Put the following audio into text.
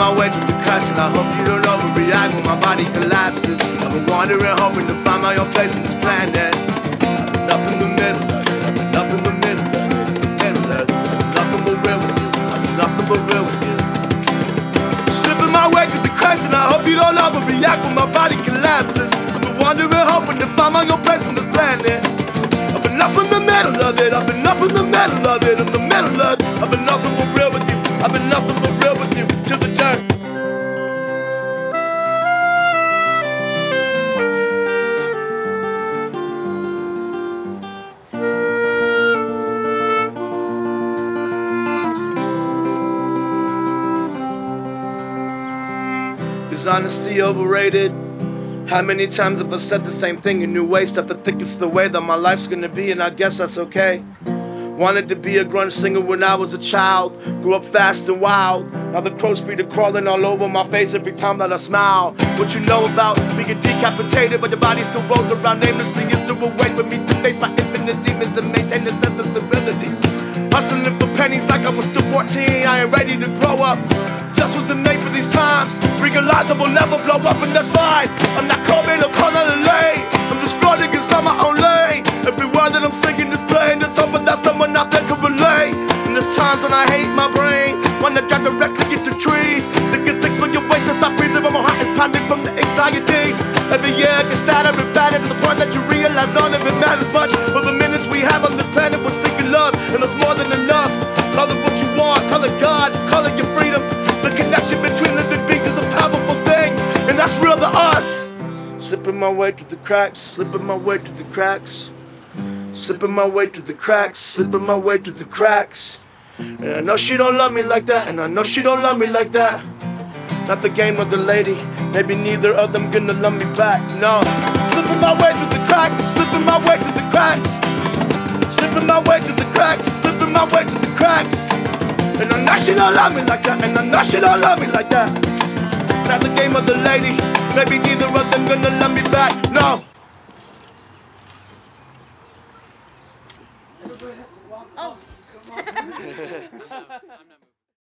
my way to the crash, and I hope you don't overreact when my body collapses. I've been wandering, hoping to find my own place in this planet. Up in the middle, up in the middle, nothing but real with you, nothing but real with you. Slipping my way to the crash, and I hope you don't overreact when my body collapses. I've been wandering, hoping to find my own place in this planet. I've been up in the middle of it, I've been up in the middle of it, in the middle of it. I've been nothing but real with you, I've been nothing but real with you, till the turn. Is honesty overrated? How many times have I said the same thing in new ways? Stuff that think it's the way that my life's gonna be, and I guess that's okay. Wanted to be a grunge singer when I was a child. Grew up fast and wild. Now the crow's free to crawling all over my face every time that I smile. What you know about being decapitated, but your body still rolls around aimlessly. It's the way for me to face my infinite demons and maintain the sense of stability. Hustling for pennies like I was still 14. I ain't ready to grow up. Just wasn't made for these times. Realize I will never blow up, and that's fine. I'm not coming upon a lane. I'm just floating inside my own lane. Every word that I'm singing is playing. There's something that someone out there can relate. And there's times when I hate my brain. When I drive directly into trees. Thinking six for your waist and stop breathing. But my heart is pounding from the anxiety. Every year I get sadder and fatter to the point that you realize none of it matters much. For the minutes we have on this planet, we're seeking love, and it's more than enough. Call it what you want, call it God, call it your freedom. The connection between the beings is a powerful thing, and that's real to us. Slipping my way through the cracks, slipping my way through the cracks, slipping my way through the cracks, slipping my way through the cracks. And I know she don't love me like that, and I know she don't love me like that. Not the game of the lady, maybe neither of them gonna love me back, no. Slipping my way through the cracks, slipping my way through the cracks, slipping my way through the cracks, slipping my way through the cracks. And I know she don't love me like that, and I know she don't love me like that. Not the game of the lady, maybe neither of them gonna love me back, no.